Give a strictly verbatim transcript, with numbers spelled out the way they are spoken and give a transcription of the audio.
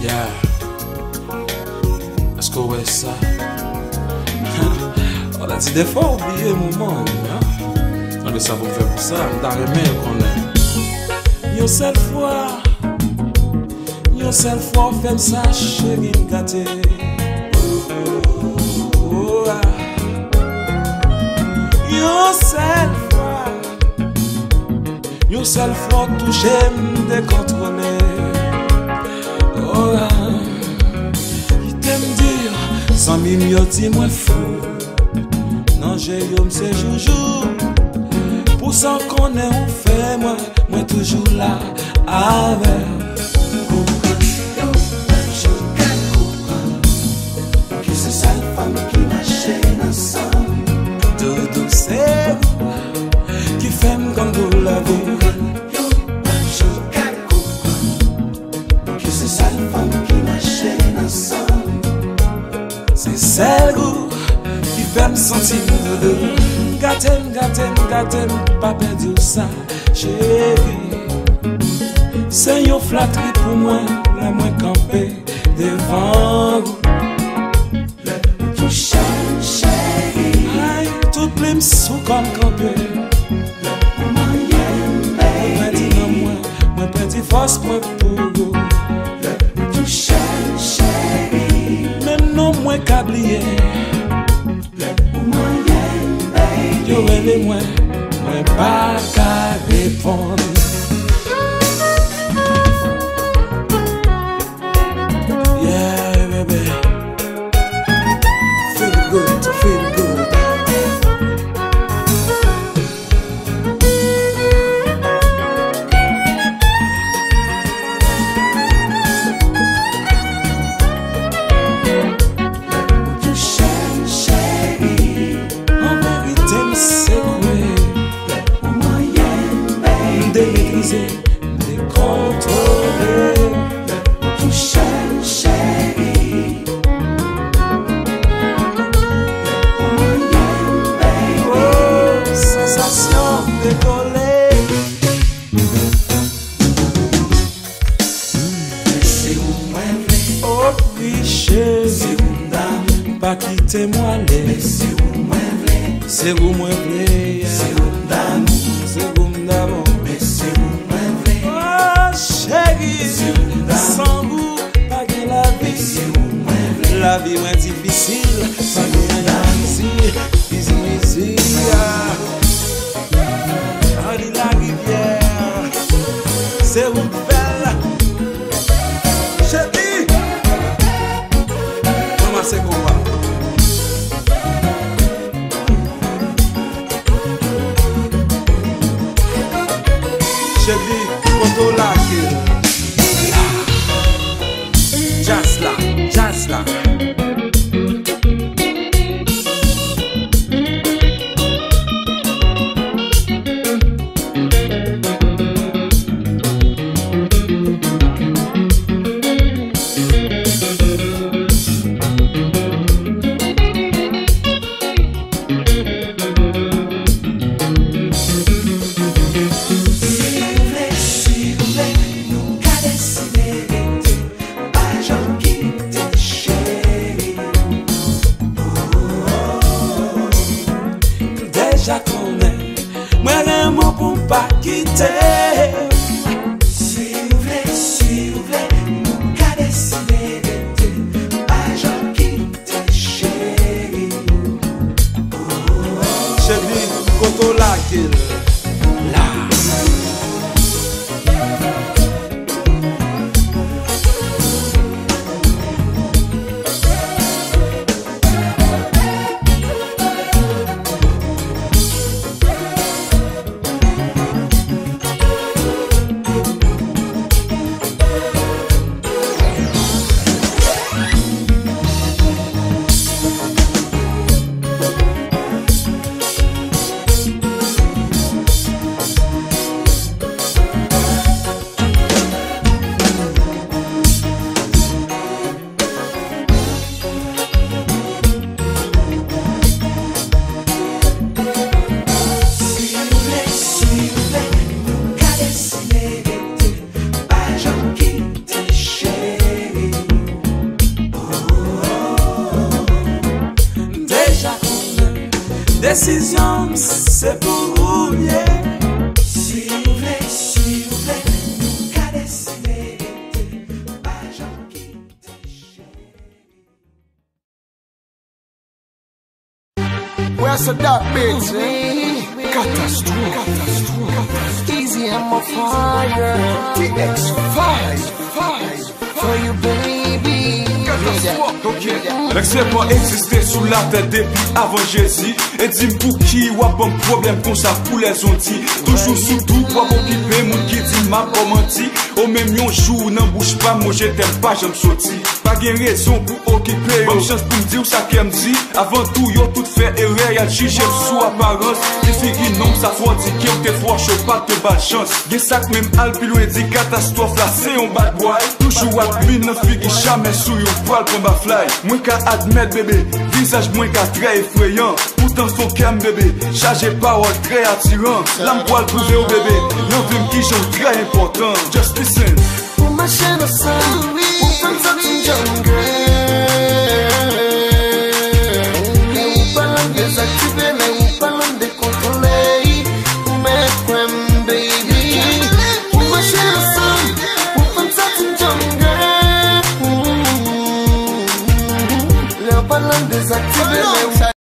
Yeah, let's go west side. Oh, that's the default, yeah, my mom, yeah. On le savon fait pour ça, on t'a remis qu'on est. Yo seule fois, yo seule fois, femme sa chérie gâtée. Oh, ah. Yo seule fois, yo seule fois, tout j'aime décontrôler. San mim yo ti mwen fou, nan je yo mse joujou. Pou san konen ou fe mwen, mwen toujou la avek. Gatem, gatem, gatem, pa perdi ou sa, chéri. Se yon flatri pou mwen, la mwen kampe devan ou. Le tou chan, chéri, ay, tout plim sou kon kampe. Le pou mwen yon, baby, mwen di nan mwen, mwen perdi fos mwen pou ou. Le tou chan, chéri, men non mwen kabliye. Yo ele mwen, mwen pa ka repon. Yeah, baby, feel good, feel good. Se mwen vle, se mwen vle, se mwen vle, se mwen d'amou, se mwen d'amou, se mwen vle. Oh, chéri, sans vous, pa gen la vie, se mwen vle. La vie mwen difisil, pa gen la mizi, mizi, mizi. On dit la rivière, se mwen belle, chéri. Maman se kompa. Jazz la, jazz la. Si vous voulez, si vous voulez. décision, c'est pour vous, yeah. Where's the dark bitch? Catastrophe. Easy, I'm on fire. T X five for you, baby. L'accès pas exister sous la tête depuis avant Jésus. Et dis-moi pour qui ou a bon problème comme ça pour les ontis. Toujours sous tout, ou a bon qui paie, moun qui dit ma pas menti. Au même yon jour, n'en bouge pas, moi je t'aime pas, j'aime sauter. Pas de raison pour occuper, bonne chance pour me dire ça qu'elle me dit. Avant tout, yon tout fait erreur, y'a jugé sous apparence. Défigure non, ça faut dire qu'on te froid, je pas te bas chance. Des sacs même alpilou et dit catastrophe là, c'est un bad boy. Toujours à lui, n'en figure jamais sous yon. Poil comme ma fly, moins qu'à admettre bébé, visage moins qu'à très effrayant. Pourtant son calme bébé, chargé par un très attirant. L'âme poil brûlée au bébé, l'envie qui joue très important. Just listen.